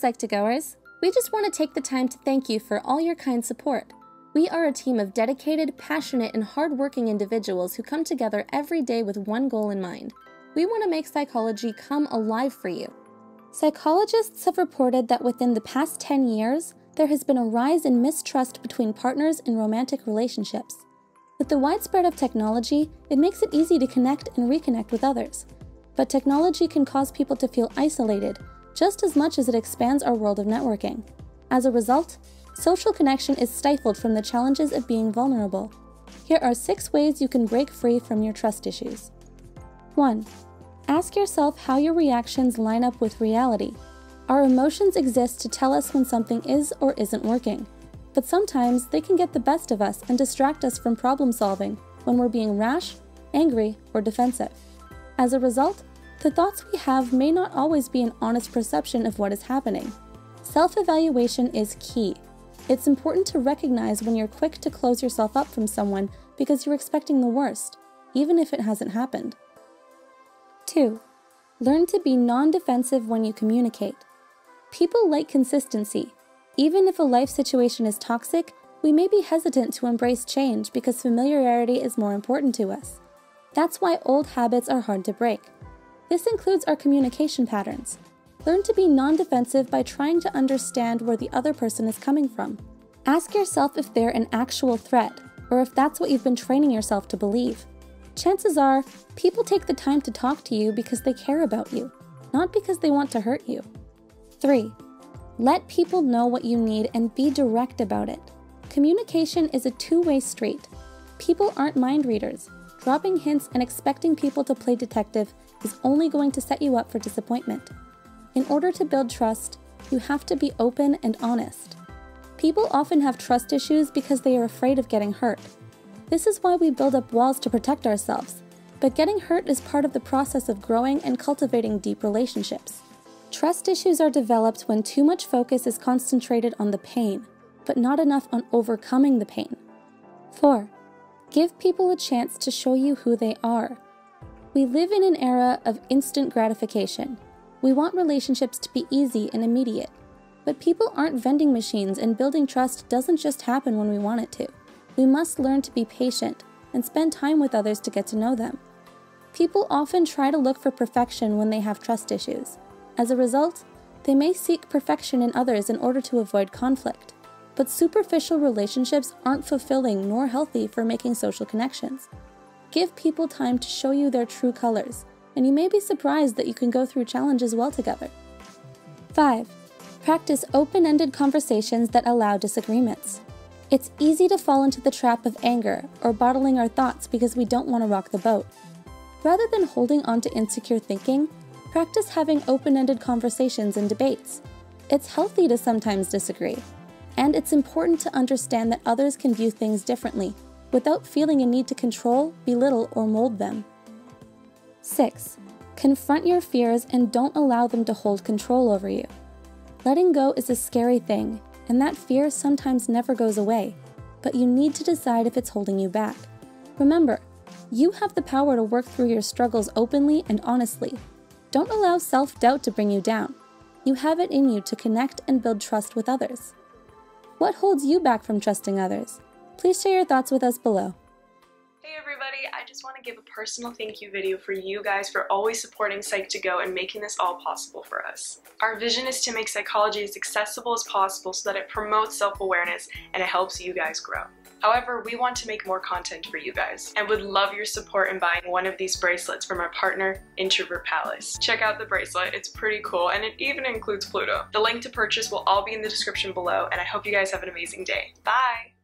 Psych2Goers, we just want to take the time to thank you for all your kind support. We are a team of dedicated, passionate, and hardworking individuals who come together every day with one goal in mind. We want to make psychology come alive for you. Psychologists have reported that within the past 10 years, there has been a rise in mistrust between partners in romantic relationships. With the widespread of technology, it makes it easy to connect and reconnect with others. But technology can cause people to feel isolated, just as much as it expands our world of networking. As a result, social connection is stifled from the challenges of being vulnerable. Here are 6 ways you can break free from your trust issues. 1. Ask yourself how your reactions line up with reality. Our emotions exist to tell us when something is or isn't working. But sometimes they can get the best of us and distract us from problem solving when we're being rash, angry, or defensive. As a result, the thoughts we have may not always be an honest perception of what is happening. Self-evaluation is key. It's important to recognize when you're quick to close yourself up from someone because you're expecting the worst, even if it hasn't happened. 2. Learn to be non-defensive when you communicate. People like consistency. Even if a life situation is toxic, we may be hesitant to embrace change because familiarity is more important to us. That's why old habits are hard to break. This includes our communication patterns. Learn to be non-defensive by trying to understand where the other person is coming from. Ask yourself if they're an actual threat, or if that's what you've been training yourself to believe. Chances are, people take the time to talk to you because they care about you, not because they want to hurt you. 3. Let people know what you need and be direct about it. Communication is a two-way street. People aren't mind readers. Dropping hints and expecting people to play detective is only going to set you up for disappointment. In order to build trust, you have to be open and honest. People often have trust issues because they are afraid of getting hurt. This is why we build up walls to protect ourselves, but getting hurt is part of the process of growing and cultivating deep relationships. Trust issues are developed when too much focus is concentrated on the pain, but not enough on overcoming the pain. 4. Give people a chance to show you who they are. We live in an era of instant gratification. We want relationships to be easy and immediate, but people aren't vending machines, and building trust doesn't just happen when we want it to. We must learn to be patient and spend time with others to get to know them. People often try to look for perfection when they have trust issues. As a result, they may seek perfection in others in order to avoid conflict. But superficial relationships aren't fulfilling nor healthy for making social connections. Give people time to show you their true colors, and you may be surprised that you can go through challenges well together. 5. Practice open-ended conversations that allow disagreements. It's easy to fall into the trap of anger or bottling our thoughts because we don't want to rock the boat. Rather than holding on to insecure thinking, practice having open-ended conversations and debates. It's healthy to sometimes disagree. And it's important to understand that others can view things differently, without feeling a need to control, belittle, or mold them. 6. Confront your fears and don't allow them to hold control over you. Letting go is a scary thing, and that fear sometimes never goes away, but you need to decide if it's holding you back. Remember, you have the power to work through your struggles openly and honestly. Don't allow self-doubt to bring you down. You have it in you to connect and build trust with others. What holds you back from trusting others? Please share your thoughts with us below. Hey everybody, I just want to give a personal thank you video for you guys for always supporting Psych2Go and making this all possible for us. Our vision is to make psychology as accessible as possible so that it promotes self-awareness and it helps you guys grow. However, we want to make more content for you guys and would love your support in buying one of these bracelets from our partner, Introvert Palace. Check out the bracelet, it's pretty cool, and it even includes Pluto. The link to purchase will all be in the description below, and I hope you guys have an amazing day. Bye!